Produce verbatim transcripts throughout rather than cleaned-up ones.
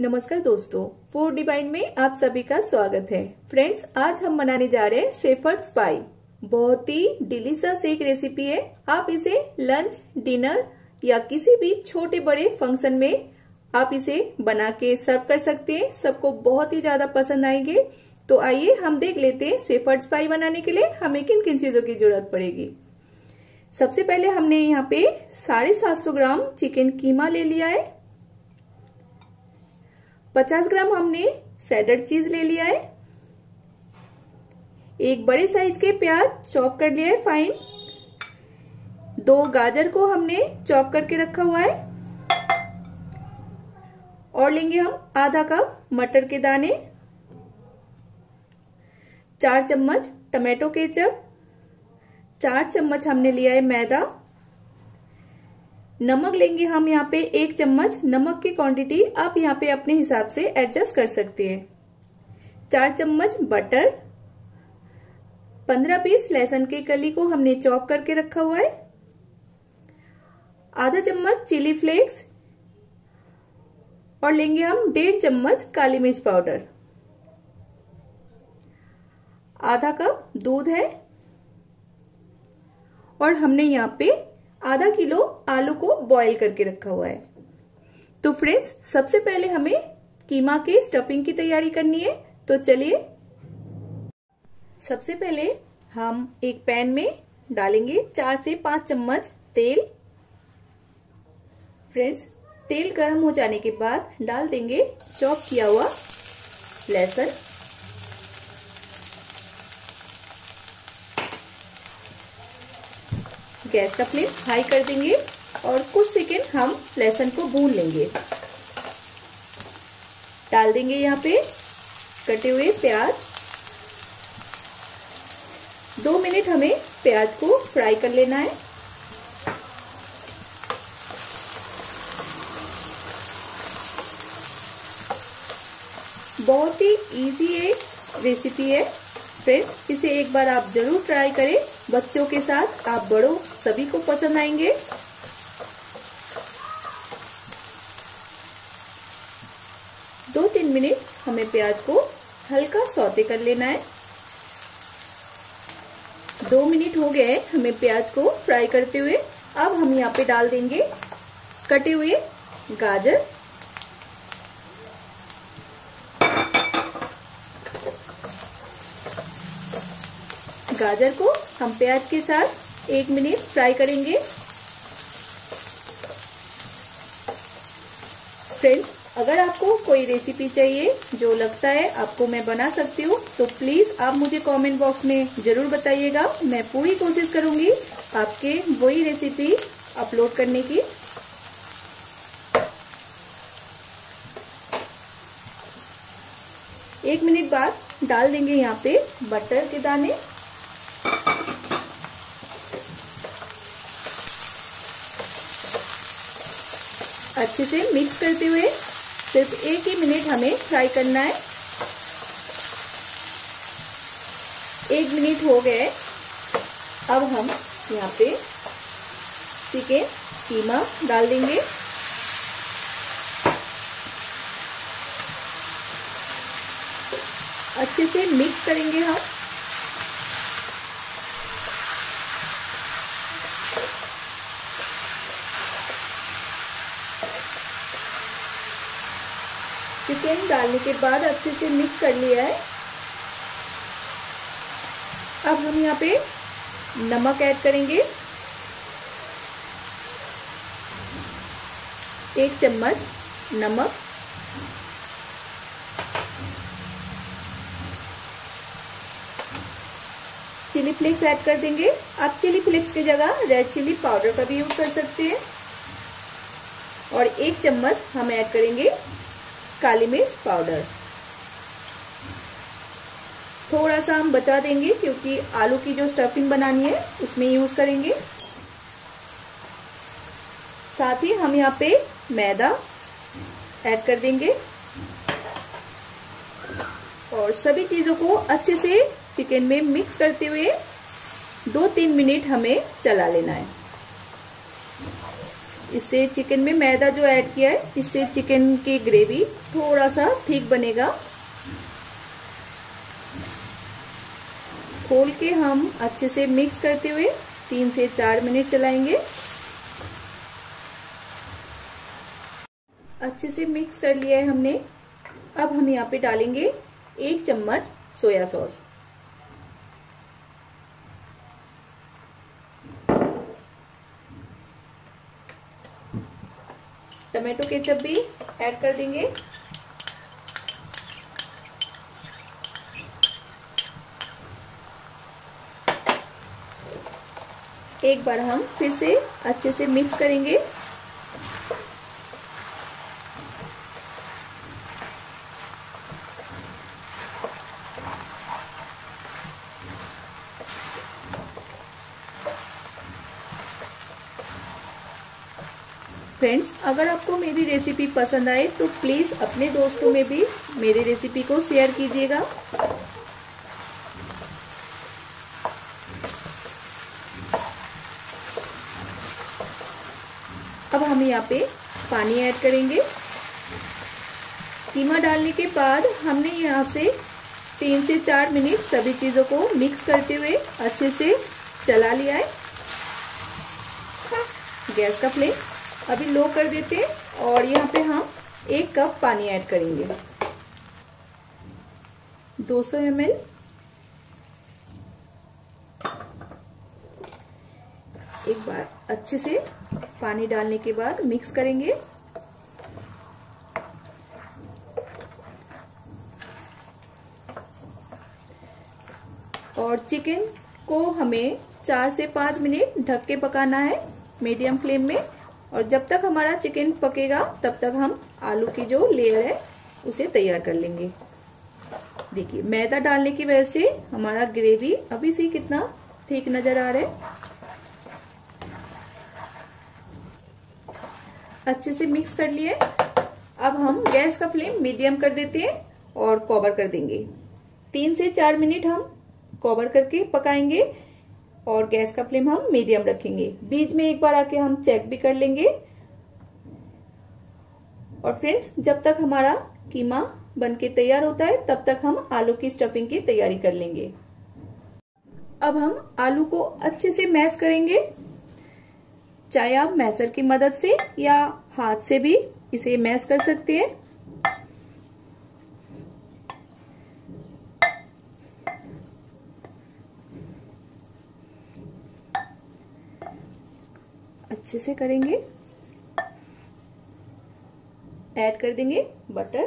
नमस्कार दोस्तों, food rewind में आप सभी का स्वागत है। फ्रेंड्स, आज हम बनाने जा रहे हैं शेफर्ड पाई। बहुत ही डिलीशियस एक रेसिपी है। आप इसे लंच, डिनर या किसी भी छोटे बड़े फंक्शन में आप इसे बना के सर्व कर सकते हैं। सबको बहुत ही ज्यादा पसंद आएंगे। तो आइए हम देख लेते हैं शेफर्ड पाई बनाने के लिए हमें किन किन चीजों की जरूरत पड़ेगी। सबसे पहले हमने यहाँ पे साढ़े सात सौ ग्राम चिकन कीमा ले लिया है। पचास ग्राम हमने चेडर चीज ले लिया है। एक बड़े साइज के प्याज चॉप कर लिया है फाइन। दो गाजर को हमने चॉप करके रखा हुआ है। और लेंगे हम आधा कप मटर के दाने, चार चम्मच टमाटो केचप, चार चम्मच हमने लिया है मैदा। नमक लेंगे हम यहाँ पे एक चम्मच। नमक की क्वांटिटी आप यहाँ पे अपने हिसाब से एडजस्ट कर सकते हैं। चार चम्मच बटर, पंद्रह पीस लहसुन के कली को हमने चॉप करके रखा हुआ है, आधा चम्मच चिली फ्लेक्स और लेंगे हम डेढ़ चम्मच काली मिर्च पाउडर, आधा कप दूध है और हमने यहाँ पे आधा किलो आलू को बॉईल करके रखा हुआ है। तो फ्रेंड्स, सबसे पहले हमें कीमा के स्टफिंग की तैयारी करनी है। तो चलिए, सबसे पहले हम एक पैन में डालेंगे चार से पांच चम्मच तेल। फ्रेंड्स, तेल गर्म हो जाने के बाद डाल देंगे चॉप किया हुआ लहसुन। गैस का फ्लेम हाई कर देंगे और कुछ सेकेंड हम लहसुन को भून लेंगे। डाल देंगे यहाँ पे कटे हुए प्याज। दो मिनट हमें प्याज को फ्राई कर लेना है। बहुत ही इजी एक रेसिपी है फ्रेंड्स, इसे एक बार आप जरूर ट्राई करें। बच्चों के साथ, आप बड़ों सभी को पसंद आएंगे। दो तीन मिनट हमें प्याज को हल्का सौते कर लेना है। दो मिनट हो गए हमें प्याज को फ्राई करते हुए। अब हम यहाँ पे डाल देंगे कटे हुए गाजर, गाजर को हम प्याज के साथ एक मिनट फ्राई करेंगे। फ्रेंड्स, अगर आपको कोई रेसिपी चाहिए जो लगता है आपको मैं बना सकती हूँ, तो प्लीज आप मुझे कमेंट बॉक्स में जरूर बताइएगा। मैं पूरी कोशिश करूंगी आपके वही रेसिपी अपलोड करने की। एक मिनट बाद डाल देंगे यहाँ पे बटर के दाने। अच्छे से मिक्स करते हुए सिर्फ एक ही मिनट हमें फ्राई करना है। एक मिनट हो गए। अब हम यहाँ पे चिकन कीमा डाल देंगे। अच्छे से मिक्स करेंगे हम। चिकन डालने के बाद अच्छे से मिक्स कर लिया है। अब हम यहाँ पे नमक ऐड करेंगे, एक चम्मच नमक। चिली फ्लेक्स ऐड कर देंगे। आप चिली फ्लेक्स की जगह रेड चिली पाउडर का भी यूज कर सकते हैं। और एक चम्मच हम ऐड करेंगे काली मिर्च पाउडर। थोड़ा सा हम बचा देंगे क्योंकि आलू की जो स्टफिंग बनानी है उसमें यूज करेंगे। साथ ही हम यहाँ पे मैदा ऐड कर देंगे और सभी चीजों को अच्छे से चिकन में मिक्स करते हुए दो तीन मिनट हमें चला लेना है। इससे चिकन में मैदा जो ऐड किया है इससे चिकन की ग्रेवी थोड़ा सा थिक बनेगा। खोल के हम अच्छे से मिक्स करते हुए तीन से चार मिनट चलाएंगे। अच्छे से मिक्स कर लिया है हमने। अब हम यहाँ पे डालेंगे एक चम्मच सोया सॉस। टमेटो केचप भी ऐड कर देंगे। एक बार हम फिर से अच्छे से मिक्स करेंगे। फ्रेंड्स, अगर आपको मेरी रेसिपी पसंद आए तो प्लीज़ अपने दोस्तों में भी मेरी रेसिपी को शेयर कीजिएगा। अब हम यहाँ पे पानी ऐड करेंगे। कीमा डालने के बाद हमने यहाँ से तीन से चार मिनट सभी चीज़ों को मिक्स करते हुए अच्छे से चला लिया है। गैस का फ्लेम अभी लो कर देते हैं और यहाँ पे हम एक कप पानी ऐड करेंगे, दो सौ एम एल। एक बार अच्छे से पानी डालने के बाद मिक्स करेंगे। और चिकन को हमें चार से पाँच मिनट ढक के पकाना है मीडियम फ्लेम में। और जब तक हमारा चिकन पकेगा तब तक हम आलू की जो लेयर है उसे तैयार कर लेंगे। देखिए, मैदा डालने की वजह से हमारा ग्रेवी अभी से कितना ठीक नज़र आ रहा है। अच्छे से मिक्स कर लिए। अब हम गैस का फ्लेम मीडियम कर देते हैं और कवर कर देंगे। तीन से चार मिनट हम कवर करके पकाएंगे और गैस का फ्लेम हम मीडियम रखेंगे। बीच में एक बार आके हम चेक भी कर लेंगे। और फ्रेंड्स, जब तक हमारा कीमा बनके तैयार होता है तब तक हम आलू की स्टफिंग की तैयारी कर लेंगे। अब हम आलू को अच्छे से मैश करेंगे। चाहे आप मैशर की मदद से या हाथ से भी इसे मैश कर सकते हैं। अच्छे से करेंगे। ऐड कर देंगे बटर।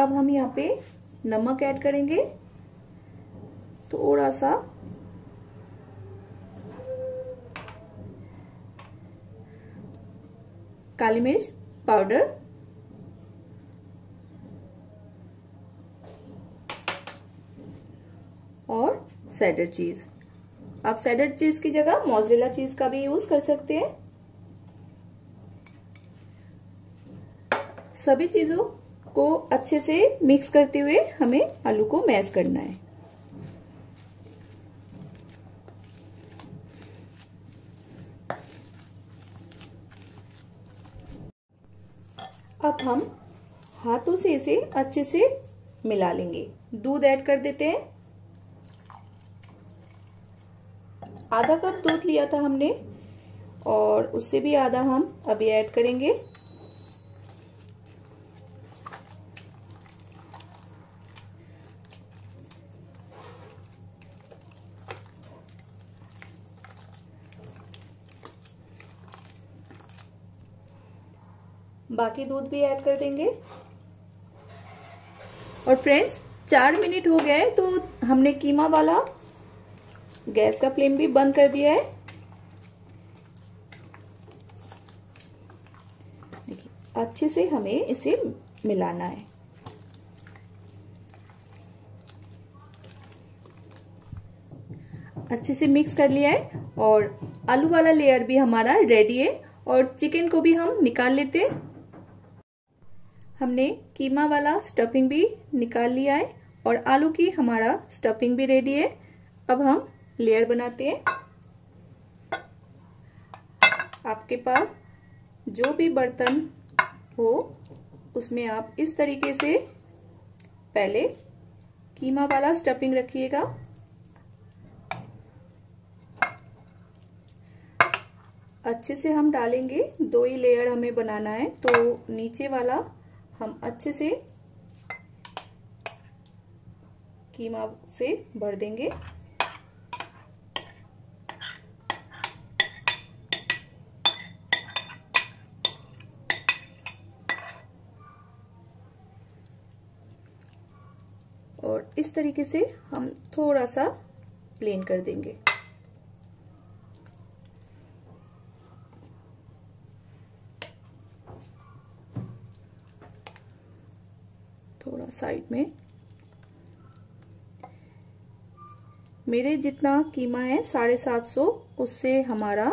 अब हम यहाँ पे नमक ऐड करेंगे, थोड़ा सा। काली मिर्च पाउडर। और चेडर चीज। आप चेडर चीज की जगह मोज़रेला चीज का भी यूज कर सकते हैं। सभी चीजों को अच्छे से मिक्स करते हुए हमें आलू को मैश करना है। अब हम हाथों से इसे अच्छे से मिला लेंगे। दूध ऐड कर देते हैं। आधा कप दूध लिया था हमने और उससे भी आधा हम अभी ऐड करेंगे। बाकी दूध भी ऐड कर देंगे। और फ्रेंड्स, चार मिनट हो गए तो हमने कीमा वाला गैस का फ्लेम भी बंद कर दिया है। देखिए, अच्छे से हमें इसे मिलाना है। अच्छे से मिक्स कर लिया है और आलू वाला लेयर भी हमारा रेडी है। और चिकन को भी हम निकाल लेते हैं। हमने कीमा वाला स्टफिंग भी निकाल लिया है और आलू की हमारा स्टफिंग भी रेडी है। अब हम लेयर बनाते हैं। आपके पास जो भी बर्तन हो उसमें आप इस तरीके से पहले कीमा वाला स्टफिंग रखिएगा। अच्छे से हम डालेंगे, दो ही लेयर हमें बनाना है, तो नीचे वाला हम अच्छे से कीमा से भर देंगे। और इस तरीके से हम थोड़ा सा प्लेन कर देंगे। थोड़ा साइड में मेरे जितना कीमा है साढ़े सात सौ, उससे हमारा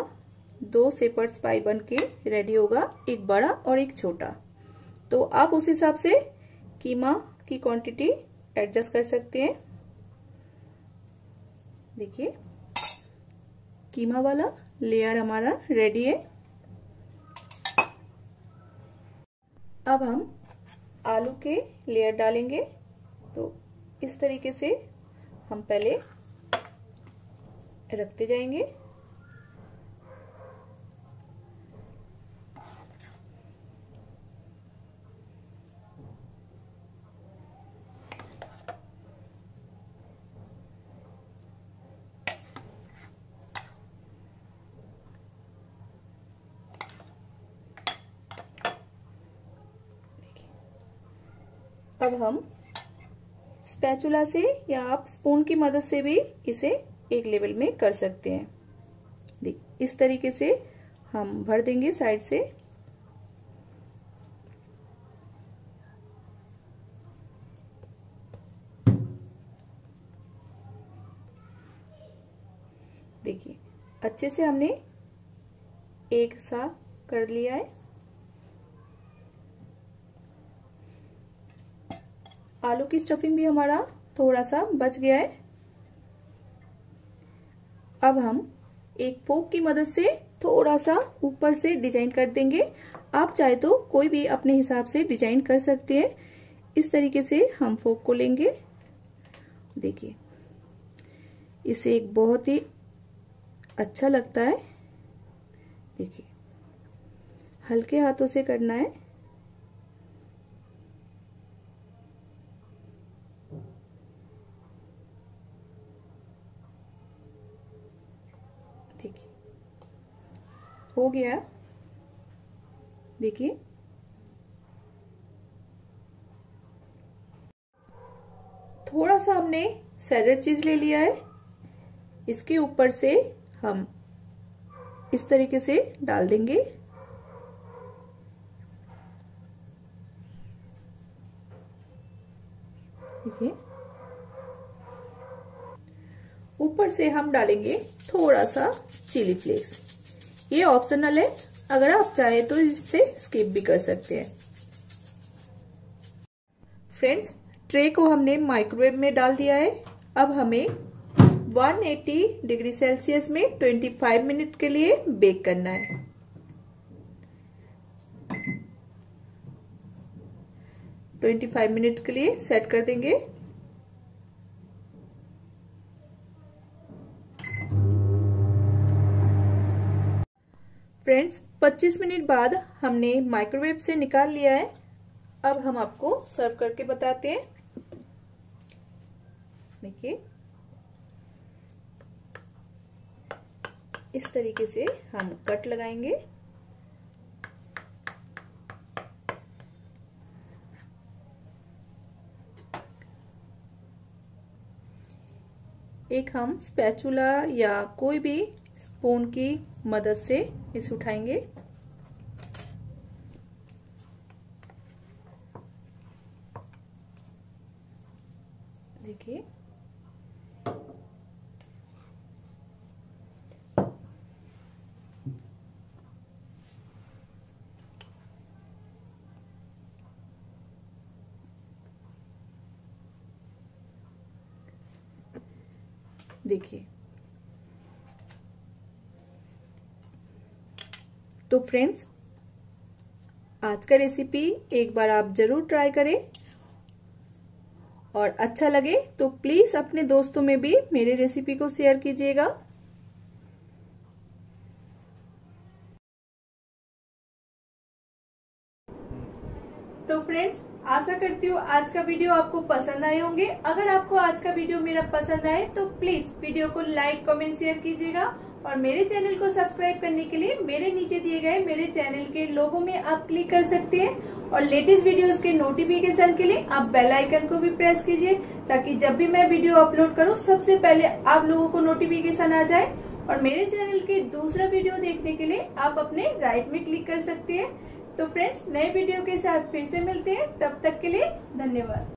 दो शेपर्ड्स पाई बन के रेडी होगा, एक बड़ा और एक छोटा। तो आप उस हिसाब से कीमा की क्वांटिटी एडजस्ट कर सकते हैं। देखिए कीमा वाला लेयर हमारा रेडी है। अब हम आलू के लेयर डालेंगे। तो इस तरीके से हम पहले रखते जाएंगे। अब हम स्पैचुला से या आप स्पून की मदद से भी इसे एक लेवल में कर सकते हैं। देख इस तरीके से हम भर देंगे साइड से। देखिए अच्छे से हमने एक सा कर लिया है। आलू की स्टफिंग भी हमारा थोड़ा सा बच गया है। अब हम एक फोक की मदद से थोड़ा सा ऊपर से डिजाइन कर देंगे। आप चाहे तो कोई भी अपने हिसाब से डिजाइन कर सकते हैं। इस तरीके से हम फोक को लेंगे। देखिए इसे एक बहुत ही अच्छा लगता है। देखिए हल्के हाथों से करना है। हो गया। देखिए थोड़ा सा हमने सैलेड चीज ले लिया है, इसके ऊपर से हम इस तरीके से डाल देंगे। देखिए ऊपर से हम डालेंगे थोड़ा सा चिली फ्लेक्स। ये ऑप्शनल है, अगर आप चाहे तो इससे स्किप भी कर सकते हैं। फ्रेंड्स ट्रे को हमने माइक्रोवेव में डाल दिया है। अब हमें एक सौ अस्सी डिग्री सेल्सियस में पच्चीस मिनट के लिए बेक करना है। पच्चीस मिनट के लिए सेट कर देंगे। फ्रेंड्स पच्चीस मिनट बाद हमने माइक्रोवेव से निकाल लिया है। अब हम आपको सर्व करके बताते हैं। देखिए इस तरीके से हम कट लगाएंगे। एक हम स्पैचुला या कोई भी स्पून की मदद से इसे उठाएंगे। देखिए देखिए। तो फ्रेंड्स, आज का रेसिपी एक बार आप जरूर ट्राई करें और अच्छा लगे तो प्लीज अपने दोस्तों में भी मेरे रेसिपी को शेयर कीजिएगा। तो फ्रेंड्स, आशा करती हूँ आज का वीडियो आपको पसंद आए होंगे। अगर आपको आज का वीडियो मेरा पसंद आए तो प्लीज वीडियो को लाइक कमेंट शेयर कीजिएगा और मेरे चैनल को सब्सक्राइब करने के लिए मेरे नीचे दिए गए मेरे चैनल के लोगो में आप क्लिक कर सकते हैं और लेटेस्ट वीडियोस के नोटिफिकेशन के लिए आप बेल आइकन को भी प्रेस कीजिए ताकि जब भी मैं वीडियो अपलोड करूँ सबसे पहले आप लोगों को नोटिफिकेशन आ जाए। और मेरे चैनल के दूसरा वीडियो देखने के लिए आप अपने राइट में क्लिक कर सकते हैं। तो फ्रेंड्स, नए वीडियो के साथ फिर से मिलते हैं, तब तक के लिए धन्यवाद।